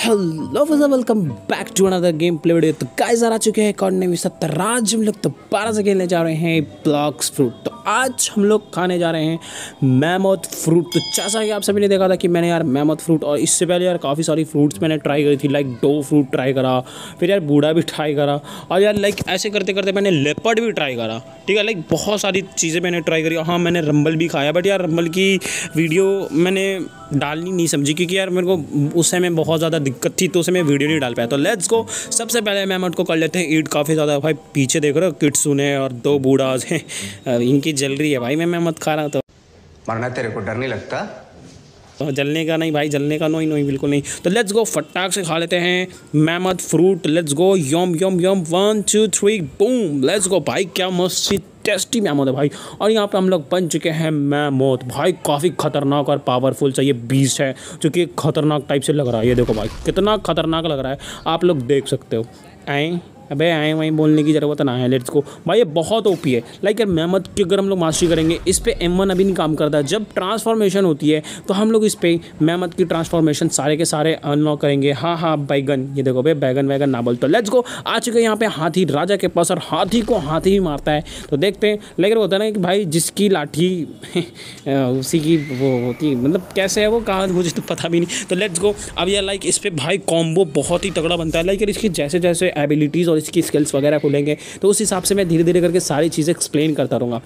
Hello फजा welcome back to another game play video. तो guys आ चुके हैं कॉर्ड नेवी 17। आज हम लोग तो 12 से खेलने जा रहे हैं ब्लॉक्स फ्रूट। तो आज हम लोग खाने जा रहे हैं मैमोथ फ्रूट। तो जैसा कि आप सभी ने देखा था कि मैंने यार मैमोथ फ्रूट और इससे पहले यार काफ़ी सारी फ्रूट्स मैंने ट्राई करी थी, लाइक डो फ्रूट ट्राई करा, फिर यार बूढ़ा भी ट्राई करा, और यार लाइक ऐसे करते करते मैंने लेपर्ड भी ट्राई करा। ठीक है, लाइक बहुत सारी चीज़ें मैंने ट्राई करी। हाँ, मैंने रंबल भी खाया, बट यार रंबल की वीडियो मैंने डालनी नहीं समझी क्योंकि यार मेरे को उस समय बहुत ज़्यादा दिक्कत थी, तो उसे मैं वीडियो नहीं डाल पाया। तो लेट्स गो, सबसे पहले मैमोथ को कर लेते हैं ईट। काफ़ी ज़्यादा भाई पीछे देख रहे हो, किड्सून है और दो बूढ़ाज हैं, इनकी जल रही है भाई। मैं मैमोथ खा रहा था। मरना तेरे को डर नहीं लगता? तो जलने का नहीं भाई, जलने का नहीं, नहीं बिल्कुल नहीं। तो लेट्स गो, फटाक से खा लेते हैं mammoth fruit. Let's go, yum yum yum, 1 2 3 boom, let's go भाई। क्या मस्त टेस्टी मैमोथ है भाई। और यहाँ पे हम लोग बन चुके हैं मैमोथ भाई। काफ़ी खतरनाक और पावरफुल सा ये बीस्ट है जो कि खतरनाक टाइप से लग रहा है। ये देखो भाई कितना खतरनाक लग रहा है, आप लोग देख सकते हो। आए अबे आए वहीं बोलने की ज़रूरत ना है। लेट्स को भाई, ये बहुत ओपी है। लाइक यार मैमोथ की अगर हम लोग मास्टरी करेंगे, इस पे M1 अभी नहीं काम करता। जब ट्रांसफॉर्मेशन होती है तो हम लोग इस पे मैमोथ की ट्रांसफॉर्मेशन सारे के सारे अनलॉक करेंगे। हाँ हाँ बैगन, ये देखो भाई बैगन वैगन ना बोल। तो लेट्स को आ चुके यहाँ पे हाथी राजा के पास, और हाथी को हाथी ही मारता है। तो देखते हैं, लेकिन होता है ना कि भाई जिसकी लाठी उसी की वो होती है, मतलब कैसे है वो कहा, मुझे तो पता भी नहीं। तो लेट्स गो, अब यार लाइक इस पर भाई कॉम्बो बहुत ही तगड़ा बनता है। लाइक यार इसकी जैसे जैसे एबिलिटीज़ और इसकी स्किल्स वगैरह खुलेंगे तो उस हिसाब से मैं धीरे धीरे करके सारी चीज़ें एक्सप्लेन करता रहूँगा।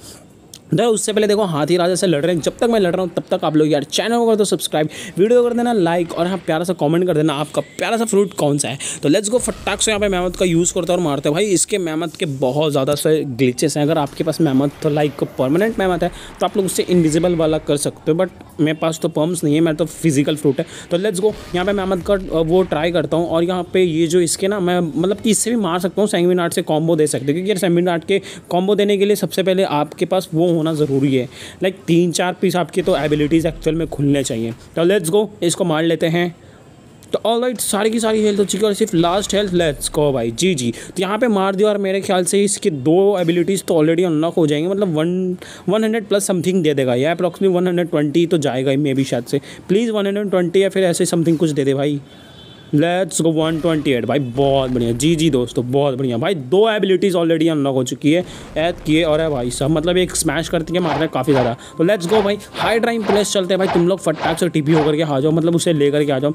तो उससे पहले देखो हाथी राजा से लड़ रहे हैं। जब तक मैं लड़ रहा हूँ तब तक आप लोग यार चैनल को कर दो सब्सक्राइब, वीडियो कर देना लाइक, और हाँ प्यारा सा कमेंट कर देना आपका प्यारा सा फ्रूट कौन सा है। तो लेट्स गो, फटाक से यहाँ पे मैमोथ का यूज़ करता है और मारते हैं भाई। इसके मैमोथ के बहुत ज़्यादा से ग्लिचेस हैं। अगर आपके पास मैमोथ तो लाइक परमानेंट मैमोथ है तो आप लोग उससे इनविजिबल वाला कर सकते हो, बट मेरे पास तो पर्म्स नहीं है, मेरा तो फिजिकल फ्रूट है। तो लेट्स गो, यहाँ पर मैमोथ का वो ट्राई करता हूँ। और यहाँ पर ये जो इसके ना मैं मतलब कि इससे भी मार सकता हूँ, सेंगविन आर्ट से कॉम्बो दे सकते हो, क्योंकि यार सेंगविन आर्ट के कॉम्बो देने के लिए सबसे पहले आपके पास वो होना ज़रूरी है। लाइक 3-4 पीस आपकी तो एबिलिटीज़ एक्चुअल में खुलने चाहिए। तो लेट्स गो, इसको मार लेते हैं। तो ऑलराइट, सारी की सारी हेल्थ हो चुकी है और सिर्फ लास्ट हेल्थ। लेट्स गो भाई, जी जी। तो यहाँ पे मार दिया और मेरे ख्याल से इसकी 2 एबिलिटीज़ तो ऑलरेडी अनलॉक हो जाएंगी, मतलब 100 प्लस समथिंग दे देगा या अप्रॉक्सीमेट 120 तो जाएगा ही मे बी, शायद से प्लीज़ 120 या फिर ऐसे समथिंग कुछ दे दे भाई। लेट्स गो 128 भाई, बहुत बढ़िया। जी जी दोस्तों, बहुत बढ़िया भाई। 2 एबिलिटीज़ ऑलरेडी अनलॉक हो चुकी है, ऐड किए। और है भाई सब, मतलब एक स्मैश करती है, मार रहा है काफ़ी ज़्यादा। तो लेट्स गो भाई, हाई ड्राइम प्लेस चलते हैं भाई। तुम लोग फटाक से टीपी होकर के आ जाओ, मतलब उसे लेकर के आ जाओ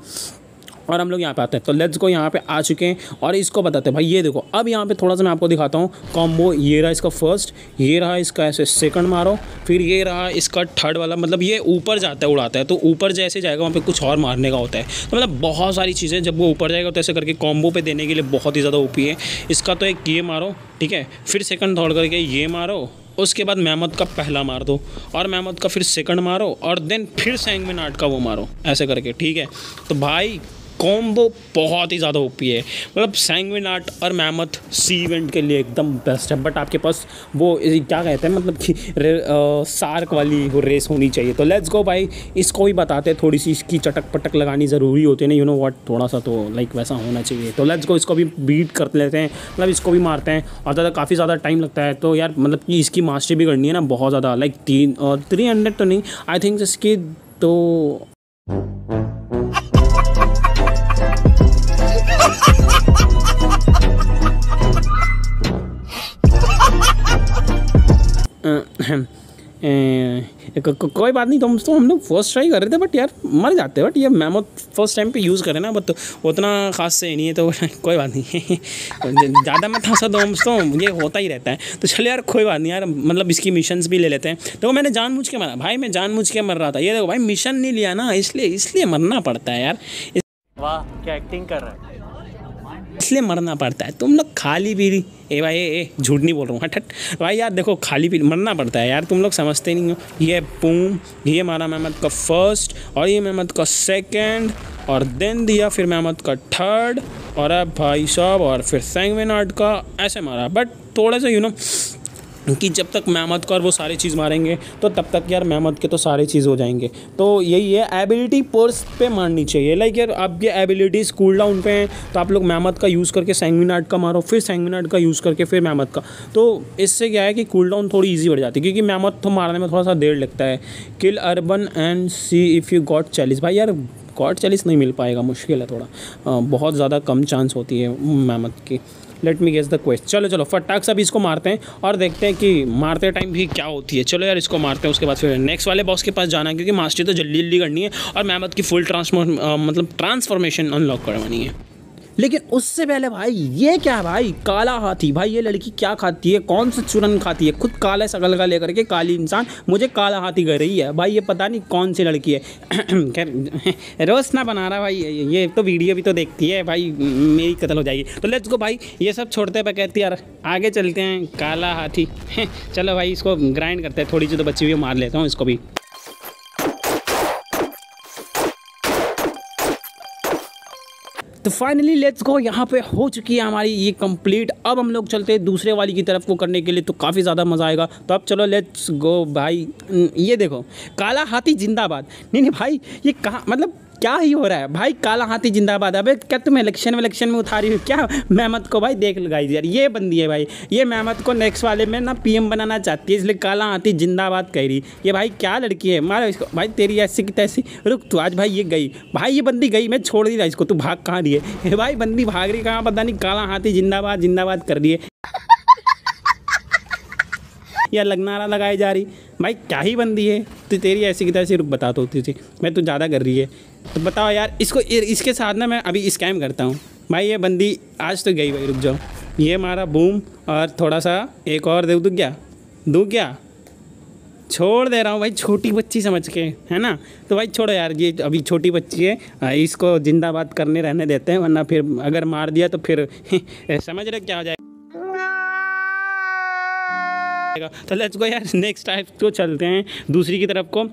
और हम लोग यहाँ पे आते हैं। तो लेट्स को यहाँ पे आ चुके हैं और इसको बताते हैं भाई। ये देखो, अब यहाँ पे थोड़ा सा मैं आपको दिखाता हूँ कॉम्बो। ये रहा इसका फर्स्ट, ये रहा इसका ऐसे सेकंड मारो, फिर ये रहा इसका थर्ड वाला, मतलब ये ऊपर जाता है उड़ाता है, तो ऊपर जैसे जाएगा वहाँ पे कुछ और मारने का होता है। तो मतलब बहुत सारी चीज़ें जब वो ऊपर जाएगा तो ऐसे करके कॉम्बो पे देने के लिए बहुत ही ज़्यादा ओपी है इसका। तो एक ये मारो, ठीक है, फिर सेकंड थर्ड करके ये मारो, उसके बाद मैमोथ का पहला मार दो और मैमोथ का फिर सेकंड मारो और देन फिर सेंगविन आर्ट का वो मारो, ऐसे करके। ठीक है, तो भाई कॉम्बो बहुत ही ज़्यादा ओपी है, मतलब सेंगविन आर्ट और मैमोथ सी इवेंट के लिए एकदम बेस्ट है। बट आपके पास वो क्या कहते हैं, मतलब कि सार्क वाली वो रेस होनी चाहिए। तो लेट्स गो भाई, इसको भी बताते हैं। थोड़ी सी इसकी चटक पटक लगानी ज़रूरी होती है ना, यू नो व्हाट, थोड़ा सा तो लाइक वैसा होना चाहिए। तो लेट्स गो, इसको भी बीट कर लेते हैं, मतलब इसको भी मारते हैं और ज़्यादा काफ़ी ज़्यादा टाइम लगता है। तो यार मतलब कि इसकी मास्टरी भी करनी है ना बहुत ज़्यादा, लाइक 300 तो नहीं, आई थिंक इसकी तो कोई बात नहीं। दोस्तों हम लोग फर्स्ट ट्राई कर रहे थे, बट यार मर जाते हैं। बट ये मैमोथ फर्स्ट टाइम पे यूज़ करें ना, बट उतना खास से नहीं है, तो कोई बात नहीं। ज़्यादा मत हंसा दोस्तों, ये होता ही रहता है। तो चलो यार कोई बात नहीं यार, मतलब इसकी मिशंस भी ले लेते हैं। देखो मैंने जानबूझ के मारा भाई, मैं जानबूझ के मर रहा था। ये देखो भाई, मिशन नहीं लिया ना, इसलिए मरना पड़ता है यार। वाह क्या एक्टिंग कर रहा है, इसलिए मरना पड़ता है। तुम लोग खाली पीली, ए भाई ए, झूठ नहीं बोल रहा हूँ, हट भाई यार। देखो खाली पीली मरना पड़ता है यार, तुम लोग समझते नहीं हो। ये पूम, ये मारा मैमोथ का फर्स्ट और ये मैमोथ का सेकंड, और देन दिया फिर मैमोथ का थर्ड, और अब भाई साहब और फिर सेंगविन आर्ट का ऐसे मारा। बट थोड़ा सा यू नो कि जब तक मैमोथ का और वो सारी चीज़ मारेंगे तो तब तक यार मैमोथ के तो सारी चीज़ हो जाएंगे। तो यही है, एबिलिटी पर्स पे मारनी चाहिए। लाइक यार अब ये एबिलिटीज़ कूल डाउन पे हैं, तो आप लोग मैमोथ का यूज़ करके सेंगविन आर्ट का मारो, फिर सेंगविन आर्ट का यूज़ करके फिर मैमोथ का। तो इससे क्या है कि कूल डाउन थोड़ी ईजी बढ़ जाती है, क्योंकि मैमोथ तो मारने में थोड़ा सा देर लगता है। Kill urban and see if you got challenge, भाई यार क्वाड चालीस नहीं मिल पाएगा, मुश्किल है थोड़ा, बहुत ज़्यादा कम चांस होती है मेहमत की। Let me guess the question. चलो चलो फटाक से अभी इसको मारते हैं और देखते हैं कि मारते टाइम भी क्या होती है। चलो यार इसको मारते हैं, उसके बाद फिर नेक्स्ट वाले बॉस के पास जाना है क्योंकि मास्टरी तो जल्दी जल्दी करनी है और मेहमत की फुल ट्रांसफॉर्मेशन अनलॉक करवानी है। लेकिन उससे पहले भाई ये क्या है भाई, काला हाथी। भाई ये लड़की क्या खाती है, कौन सा चूरन खाती है, खुद काला शकल का लेकर के काली इंसान मुझे काला हाथी कह रही है। भाई ये पता नहीं कौन सी लड़की है। खैर रोस्ट ना बना रहा भाई, ये तो वीडियो भी तो देखती है भाई, मेरी कत्ल हो जाएगी। तो लेट्स गो भाई, ये सब छोड़ते हुए कहती यार आगे चलते हैं। काला हाथी चलो भाई इसको ग्राइंड करते हैं, थोड़ी सी तो बच्ची भी मार लेता हूँ इसको भी। तो फाइनली लेट्स गो, यहाँ पे हो चुकी है हमारी ये कंप्लीट। अब हम लोग चलते हैं दूसरे वाली की तरफ को करने के लिए, तो काफ़ी ज़्यादा मज़ा आएगा। तो अब चलो लेट्स गो भाई। ये देखो काला हाथी जिंदाबाद। नहीं नहीं भाई ये कहाँ, मतलब क्या ही हो रहा है भाई। काला हाथी जिंदाबाद। अबे क्या तुम इलेक्शन में उठा रही हो क्या मेहमत को? भाई देख लो गाइस यार ये बंदी है भाई, ये मेहमत को नेक्स्ट वाले में ना पीएम बनाना चाहती है, इसलिए काला हाथी जिंदाबाद कह रही। ये भाई क्या लड़की है, मारो इसको भाई, तेरी ऐसी की तैसी। रुक तू आज भाई, ये गई भाई, ये बंदी गई, मैं छोड़ दी रहा इसको। तू भाग कहाँ रही है भाई, बंदी भाग रही कहाँ पता नहीं, काला हाथी जिंदाबाद जिंदाबाद कर रही है या लगनारा लगाई जा रही। भाई क्या ही बंदी है तो तेरी ऐसी की तैसी। रुक बता तो तुझे मैं, तू ज़्यादा कर रही है तो बताओ यार इसको, इसके साथ ना मैं अभी स्कैम करता हूँ। भाई ये बंदी आज तो गई भाई, रुक जाओ। ये मारा बूम और थोड़ा सा एक और दे दूँ क्या, दूँ क्या? छोड़ दे रहा हूँ भाई, छोटी बच्ची समझ के, है ना। तो भाई छोड़ो यार, ये अभी छोटी बच्ची है, इसको जिंदाबाद करने रहने देते हैं, वरना फिर अगर मार दिया तो फिर समझ रहे क्या हो जाए। तो लेट्स गो यार नेक्स्ट टाइप को चलते हैं दूसरी की तरफ को।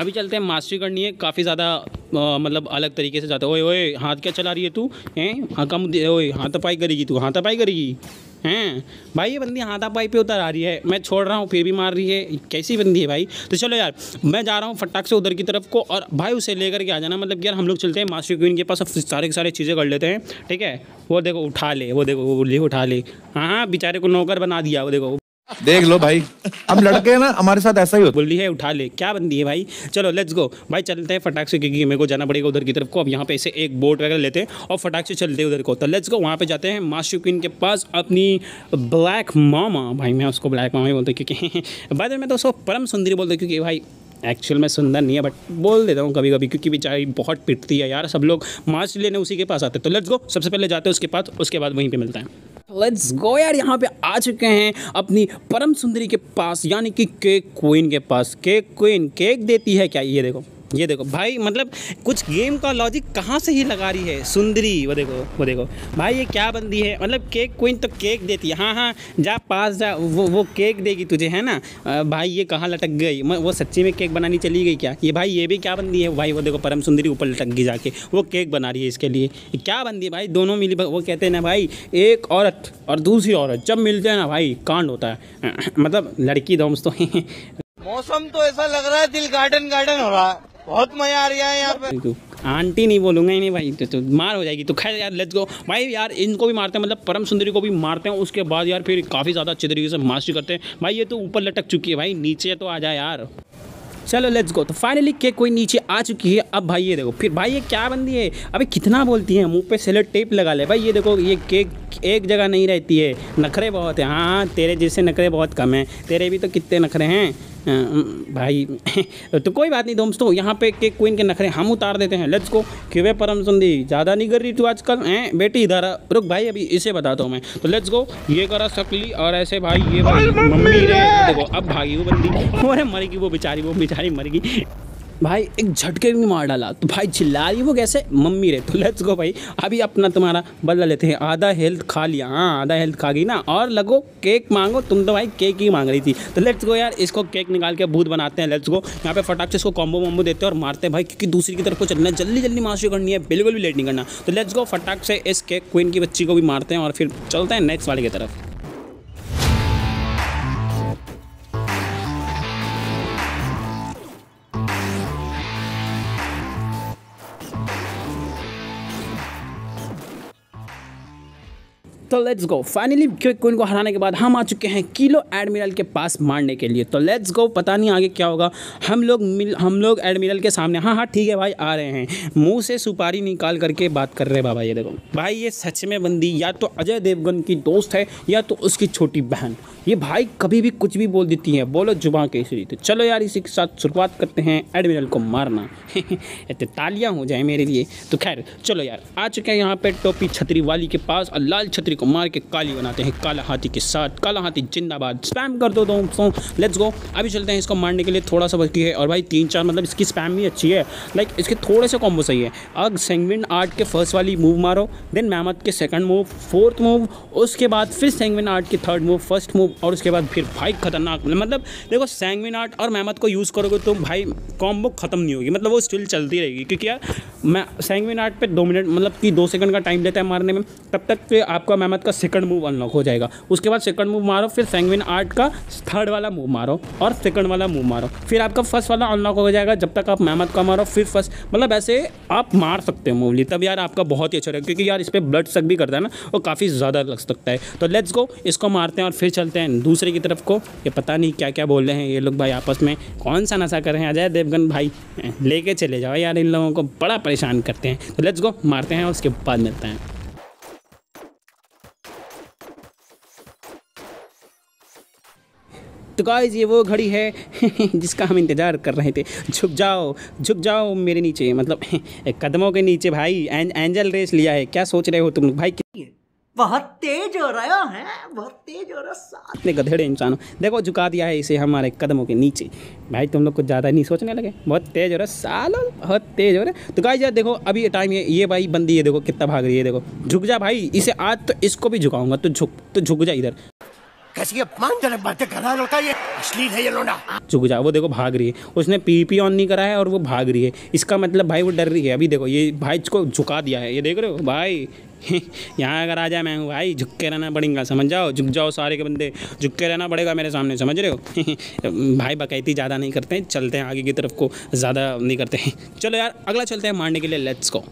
अभी चलते हैं, मास्टरी करनी है काफ़ी ज़्यादा, मतलब अलग तरीके से जाते। ओए ओए हाथ क्या चला रही है तू, हैं हाँ कम दे, ओए हाथापाई करेगी तू, हाथापाई करेगी हैं। भाई ये बंदी हाथापाई पे उतर आ रही है, मैं छोड़ रहा हूँ फिर भी मार रही है, कैसी बंदी है भाई। तो चलो यार मैं जा रहा हूँ फटाक से उधर की तरफ को, और भाई उसे लेकर के आ जाना। मतलब यार हम लोग चलते हैं मास्टर क्वीन के पास, अब सारे के सारे चीज़ें कर लेते हैं, ठीक है। वो देखो उठा ले, वो देखो उठा ले, हाँ बेचारे को नौकर बना दिया, वो देखो देख लो भाई। अब लड़के हैं ना हमारे साथ, ऐसा ही होता है। बोल रही है उठा ले, क्या बंदी है भाई। चलो लेट्स गो भाई, चलते हैं फटाक से क्योंकि मेरे को जाना पड़ेगा उधर की तरफ को। अब यहाँ पे ऐसे एक बोट वगैरह लेते हैं और फटाक से चलते हैं उधर को। तो लेट्स गो वहाँ पे जाते हैं मास्टर क्वीन के पास अपनी ब्लैक मामा। भाई मैं उसको ब्लैक मामा ही बोलता हूँ क्योंकि बाद में तो उसको परम सुंदरी बोलता हूँ, क्योंकि भाई एक्चुअल में सुंदर नहीं है बट बोल देता हूँ कभी कभी, क्योंकि बेचारी बहुत पिटती है यार। सब लोग मास्क लेने उसी के पास आते हैं। तो लेट्स गो सबसे पहले जाते हैं उसके पास, उसके बाद वहीं पे मिलता है। लेट्स गो यार यहाँ पे आ चुके हैं अपनी परम सुंदरी के पास, यानी कि केक क्वीन के पास। केक क्वीन केक देती है क्या? ये देखो भाई, मतलब कुछ गेम का लॉजिक कहाँ से ही लगा रही है सुंदरी। वो देखो भाई ये क्या बंदी है, मतलब केक क्वीन तो केक देती है, हाँ हाँ जा पास जा, वो केक देगी तुझे, है ना। भाई ये कहाँ लटक गई, वो सच्ची में केक बनानी चली गई क्या? ये भाई ये भी क्या बंदी है भाई। वो देखो परम सुंदरी ऊपर लटक गई जाके, वो केक बना रही है इसके लिए, क्या बंदी है भाई। दोनों मिली, वो कहते हैं ना भाई एक औरत और दूसरी औरत जब मिलते हैं ना भाई कांड होता है। मतलब लड़की दोस्तों मौसम तो ऐसा लग रहा है दिल गार्डन गार्डन हो रहा है, बहुत मजा आ रहा है यहाँ पे। आंटी नहीं बोलूँगा ही नहीं भाई, तो मार हो जाएगी। तो खैर यार लेट्स गो भाई, यार इनको भी मारते हैं, मतलब परम सुंदरी को भी मारते हैं। उसके बाद यार फिर काफ़ी ज़्यादा अच्छे तरीके से मास्टरी करते हैं। भाई ये तो ऊपर लटक चुकी है भाई, नीचे तो आ जाए यार। चलो लेट्स गो। तो फाइनली केक कोई नीचे आ चुकी है। अब भाई ये देखो फिर, भाई ये क्या बंदी है, अभी कितना बोलती है मुंह पे सेलेट टेप लगा ले। भाई ये देखो ये केक एक जगह नहीं रहती है, नखरे बहुत हैं, हाँ तेरे जैसे नखरे बहुत कम हैं, तेरे भी तो कितने नखरे हैं भाई। तो कोई बात नहीं दोस्तों, यहाँ पे केक क्वीन के नखरे हम उतार देते हैं। Let's go. क्यों परम सुंदरी ज़्यादा नहीं कर रही तू आजकल, हैं बेटी इधर। रुक भाई अभी इसे बताता हूँ मैं। तो लेट्स गो, ये करा सकली और ऐसे भाई ये भाई मम्मी रे। देखो अब भागी वो बंदी, और मर गई वो बेचारी मर गई भाई, एक झटके भी मार डाला। तो भाई चिल्ला रही वो कैसे, मम्मी रे। तो लेट्स गो भाई, अभी अपना तुम्हारा बदला लेते हैं। आधा हेल्थ खा लिया, हाँ आधा हेल्थ खा गई ना, और लगो केक मांगो, तुम तो भाई केक ही मांग रही थी। तो लेट्स गो यार, इसको केक निकाल के भूत बनाते हैं। लेट्स गो, यहाँ पे फटाक से इसको कॉम्बो वम्बो देते हैं और मारते हैं भाई, क्योंकि दूसरी की तरफ को चलना है, जल्दी जल्दी मास्टरी करनी है, बिल्कुल भी लेट नहीं करना। तो लेट्स गो, फटाक से इस केक क्वीन की बच्ची को भी मारते हैं और फिर चलते हैं नेक्स्ट वाले की तरफ। तो let's go. Finally quick queen को हराने के बाद हम आ चुके हैं किलो एडमिरल के पास मारने के लिए। तो लेट्स गो, पता नहीं आगे क्या होगा। हम लोग एडमिरल के सामने, हाँ हाँ ठीक है भाई आ रहे हैं, मुंह से सुपारी निकाल करके बात कर रहे हैं बाबा। ये देखो भाई, ये सच में बंदी या तो अजय देवगन की दोस्त है या तो उसकी छोटी बहन। ये भाई कभी भी कुछ भी बोल देती है, बोलो जुबान के इसलिए। तो चलो यार, इसी के साथ शुरुआत करते हैं एडमिरल को मारना। इतने तालियां हो जाए मेरे लिए। तो खैर चलो यार, आ चुके हैं यहाँ पे टोपी छतरी वाली के पास और लाल छतरी को मार के काली बनाते हैं काला हाथी के साथ। काला हाथी जिंदाबाद, स्पैम कर दो दोस्तों। लेट्स गो, अभी चलते हैं इसको मारने के लिए। थोड़ा सा बची है और भाई 3-4 मतलब इसकी स्पैम भी अच्छी है, लाइक इसके थोड़े से कॉम्बो सही है। अब सेंगविन आर्ट के फर्स्ट वाली मूव मारो, देन मैमथ के सेकंड मूव, फोर्थ मूव, उसके बाद फिर सेंगविन आर्ट की थर्ड मूव, फर्स्ट मूव और उसके बाद फिर भाई खतरनाक। मतलब देखो, सेंगविन आर्ट और मैमथ को यूज़ करोगे तो भाई कॉम्बो ख़त्म नहीं होगी, मतलब वो स्टिल चलती रहेगी। क्योंकि यार मैं सेंगविन आर्ट पर 2 मिनट मतलब कि 2 सेकंड का टाइम देता है मारने में, तब तक फिर आपका मैमथ का सेकंड मूव अनलॉक हो जाएगा। उसके बाद सेकंड मूव मारो, फिर सेंगविन आर्ट का थर्ड वाला मूव मारो और सेकंड वाला मूव मारो, फिर आपका फर्स्ट वाला अनलॉक हो जाएगा जब तक आप मैमथ का मारो, फिर फर्स्ट। मतलब ऐसे आप मार सकते हो मूवली, तब यार आपका बहुत ही अच्छा रहेगा। क्योंकि यार इस पर ब्लड सक भी करता है ना, वो काफ़ी ज़्यादा लग सकता है। तो लेट्स गो, इसको मारते हैं और फिर चलते हैं दूसरे की तरफ को। ये पता नहीं क्या क्या बोल रहे हैं ये लोग भाई आपस में, कौन सा नशा कर रहे हैं। अजय देवगन भाई लेके चले जाओ यार, इन लोगों को बड़ा परेशान करते हैं। तो लेट्स गो, मारते हैं और उसके बाद मिलते हैं। तो गाइस, ये वो घड़ी है जिसका हम इंतज़ार कर रहे थे। झुक जाओ मेरे नीचे, मतलब कदमों के नीचे भाई। एंजल रेस लिया है, क्या सोच रहे हो तुम लोग भाई। बहुत तेज हो रहा है, बहुत तेज हो रहा है साथ में गधेड़े इंसानों। देखो झुका दिया है इसे हमारे कदमों के नीचे। भाई तुम लोग कुछ ज़्यादा नहीं सोचने लगे, बहुत तेज हो रहा है सालो, बहुत तेज हो रहा है। तो गाइस यार देखो, अभी टाइम ये भाई बंदी, ये देखो कितना भाग रही है। देखो झुक जा भाई, इसे आज तो इसको भी झुकाऊंगा। तो झुक जा इधर, कैसी अपमानजनक बातें कर रहा है लड़का, ये असली है ये लोना। झुक जा, वो देखो भाग रही है, उसने पीपी ऑन नहीं करा है और वो भाग रही है। इसका मतलब भाई वो डर रही है। अभी देखो ये भाई इसको झुका दिया है, ये देख रहे हो भाई। यहाँ अगर आ जाए मैं हूँ भाई, झुक के रहना पड़ेगा, समझ जाओ। झुक जाओ सारे के बंदे, झुक के रहना पड़ेगा मेरे सामने, समझ रहे हो। भाई बकैती ज़्यादा नहीं करते हैं, चलते हैं आगे की तरफ को, ज़्यादा नहीं करते हैं। चलो यार अगला चलते हैं मारने के लिए, लेट्स गो।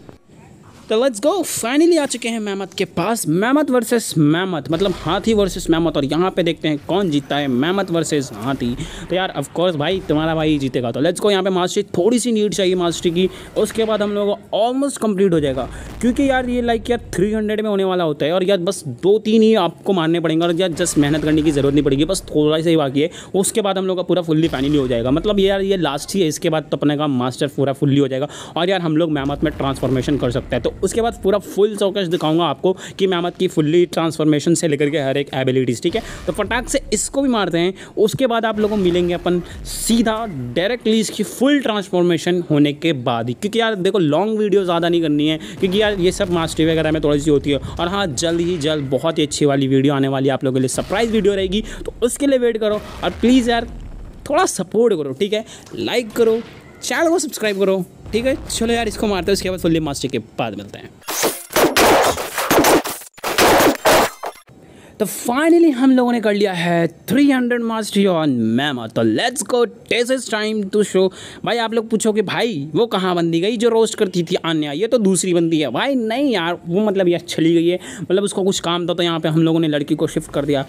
तो लेट्स गो, फाइनली आ चुके हैं मैमथ के पास। मैमथ वर्सेस मैमथ, मतलब हाथी वर्सेस मैमथ। और यहाँ पे देखते हैं कौन जीतता है, मैमथ वर्सेस हाथी। तो यार ऑफ कोर्स भाई तुम्हारा भाई जीतेगा। तो लेट्स गो, यहाँ पे मास्टरी थोड़ी सी नीड चाहिए मास्टरी की, उसके बाद हम लोगों को ऑलमोस्ट कंप्लीट हो जाएगा। क्योंकि यार ये लाइक यार 300 में होने वाला होता है और यार बस 2-3 ही आपको मारने पड़ेंगे और यार जस्ट मेहनत करने की ज़रूरत नहीं पड़ेगी, बस थोड़ा सा ही बाकी है। उसके बाद हम लोग का पूरा फुल्ली फाइनली हो जाएगा। मतलब यार ये लास्ट ही है, इसके बाद तो अपने का मास्टर पूरा फुल्ली हो जाएगा और यार हम लोग मैमथ में ट्रांसफॉर्मेशन कर सकते हैं। तो उसके बाद पूरा फुल चौकस दिखाऊंगा आपको कि मैमथ की फुल्ली ट्रांसफॉर्मेशन से लेकर के हर एक एबिलिटीज़, ठीक है। तो फटाक से इसको भी मारते हैं, उसके बाद आप लोगों को मिलेंगे अपन सीधा डायरेक्टली इसकी फुल ट्रांसफॉर्मेशन होने के बाद ही। क्योंकि यार देखो लॉन्ग वीडियो ज़्यादा नहीं करनी है, क्योंकि यार ये सब मास्टरी वगैरह में थोड़ी सी होती है। और हाँ, जल्द बहुत ही अच्छी वाली वीडियो आने वाली है आप लोगों के लिए, सरप्राइज़ वीडियो रहेगी। तो उसके लिए वेट करो और प्लीज़ यार थोड़ा सपोर्ट करो, ठीक है। लाइक करो, चैनल को सब्सक्राइब करो, ठीक है। चलो यार इसको मारते हैं, उसके बाद फुल्ली मास्टर के बाद मिलते हैं। तो फाइनली हम लोगों ने कर लिया है 300 मास्टरी ऑन मैमथ। तो let's go, test time to show. भाई आप लोग पूछो कि भाई वो कहाँ बंदी गई जो रोस्ट करती थी आन्या, ये तो दूसरी बंदी है। भाई नहीं यार, वो मतलब यार चली गई है, मतलब उसको कुछ काम था। तो यहाँ पे हम लोगों ने लड़की को शिफ्ट कर दिया।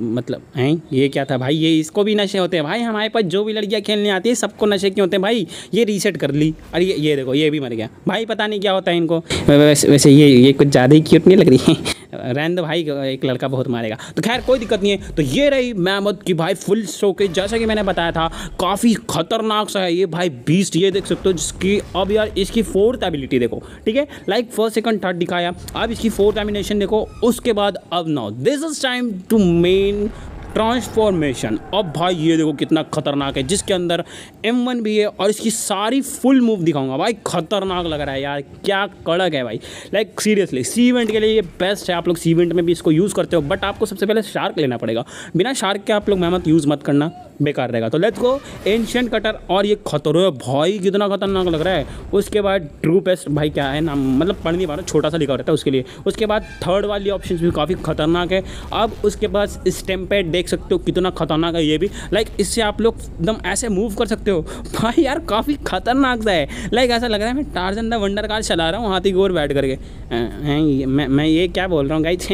मतलब हैं ये क्या था भाई, ये इसको भी नशे होते हैं भाई। हमारे पास जो भी लड़कियाँ खेलने आती है सबको नशे क्यों होते हैं भाई। ये रीसेट कर ली। अरे ये देखो ये भी मर गया भाई, पता नहीं क्या होता है इनको। वैसे ये कुछ ज़्यादा ही क्यूट नहीं लग रही है, रहने भाई एक लड़का बहुत मारेगा। तो खैर कोई दिक्कत नहीं है। तो ये रही मैमथ की भाई फुल शोकेस, जैसा कि मैंने बताया था काफ़ी खतरनाक सा है ये भाई बीस्ट। ये देख सकते हो जिसकी अब यार इसकी फोर्थ एबिलिटी देखो, ठीक है। लाइक फर्स्ट सेकंड थर्ड दिखाया, अब इसकी फोर्थ एबिनेशन देखो, उसके बाद अब now this is time to main transformation. अब भाई ये देखो कितना खतरनाक है, जिसके अंदर M1 भी है और इसकी सारी फुल मूव दिखाऊंगा। भाई खतरनाक लग रहा है यार, क्या कड़क है भाई। लाइक सीरियसली सी इवेंट के लिए ये बेस्ट है, आप लोग सी इवेंट में भी इसको यूज़ करते हो। बट आपको सबसे पहले शार्क लेना पड़ेगा, बिना शार्क के आप लोग मैमथ यूज़ मत करना, बेकार रहेगा। तो लेट्स गो एंशिएंट कटर। और ये खतरो भाई कितना खतरनाक लग रहा है। उसके बाद ट्रू पेस्ट भाई क्या है नाम, मतलब पढ़ नहीं पा रहा, छोटा सा लिखा रहता है उसके लिए। उसके बाद थर्ड वाली ऑप्शन भी काफ़ी खतरनाक है। अब उसके पास स्टैम्पेड देख सकते हो कितना खतरनाक है ये भी। लाइक इससे आप लोग एकदम ऐसे मूव कर सकते हो भाई, यार काफ़ी खतरनाक सा है। लाइक ऐसा लग रहा है मैं टार्जन द वंडर कार चला रहा हूँ हाथी की ओर बैठ करके। मैं ये क्या बोल रहा हूँ गाइस,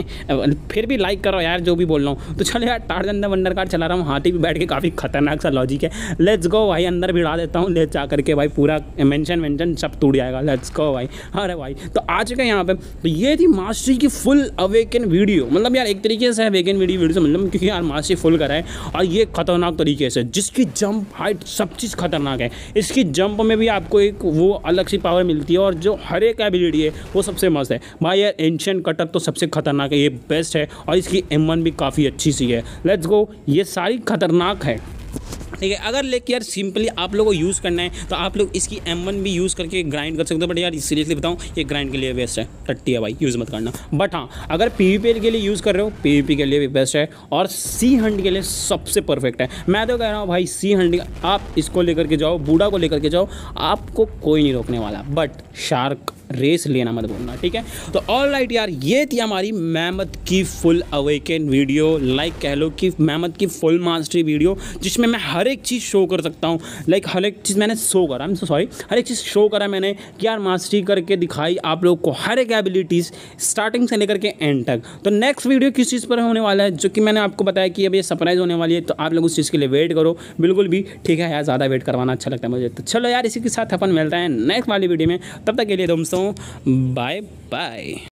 फिर भी लाइक करो यार जो भी बोल रहा हूँ। तो चलो यार टार्जन द वंडर कार चला रहा हूँ हाथी भी बैठ के, काफ़ी खतरनाक सा लॉजिक है। लेट्स गो भाई अंदर भिड़ा देता हूँ, लेट्स जा करके भाई पूरा मेंशन वेंशन सब टूट जाएगा। लेट्स गो भाई, अरे भाई तो आ चुके हैं यहाँ पे। तो ये थी मास्टरी की फुल अवेकन वीडियो, मतलब यार एक तरीके से अवेकन वीडियो से मतलब, क्योंकि यार मास्टरी फुल करा है और ये खतरनाक तरीके से, जिसकी जंप हाइट सब चीज़ खतरनाक है। इसकी जंप में भी आपको एक वो अलग सी पावर मिलती है और जो हर एक एबिलिटी है वो सबसे मस्त है भाई। यार एंशिएंट कटर तो सबसे खतरनाक है, ये बेस्ट है और इसकी M1 भी काफ़ी अच्छी सी है। लेट्स गो, ये सारी खतरनाक है ठीक है। अगर लेकिन यार सिंपली आप लोगों को यूज़ करना है तो आप लोग इसकी M1 भी यूज़ करके ग्राइंड कर सकते हो। बट यार सीरियसली बताऊँ ये ग्राइंड के लिए बेस्ट है, टट्टी है भाई, यूज़ मत करना। बट हाँ अगर PvP के लिए यूज़ कर रहे हो, PvP के लिए भी बेस्ट है और सी हंट के लिए सबसे परफेक्ट है। मैं तो कह रहा हूँ भाई सी हंट आप इसको लेकर के जाओ, बूढ़ा को लेकर के जाओ, आपको कोई नहीं रोकने वाला। बट शार्क रेस लेना मत बोलना, ठीक है। तो ऑल राइट यार, ये थी हमारी मेहमत की फुल अवेकन वीडियो, लाइक कह लो कि मेहमत की फुल मास्टरी वीडियो, जिसमें मैं हर एक चीज़ शो कर सकता हूँ। लाइक हर एक चीज़ मैंने शो करा, हर एक चीज़ शो करा मैंने कि यार मास्टरी करके दिखाई आप लोग को हर एक एबिलिटीज़ स्टार्टिंग से लेकर के एंड तक। तो नेक्स्ट वीडियो किस चीज़ पर होने वाला है, जो कि मैंने आपको बताया कि अब ये सरप्राइज़ होने वाली है, तो आप लोग उस चीज़ के लिए वेट करो बिल्कुल भी, ठीक है यार। ज़्यादा वेट करवाना अच्छा लगता है मुझे। तो चलो यार, इसी के साथ अपन मिलते हैं नेक्स्ट वाली वीडियो में, तब तक के लिए दोस्तों बाय बाय।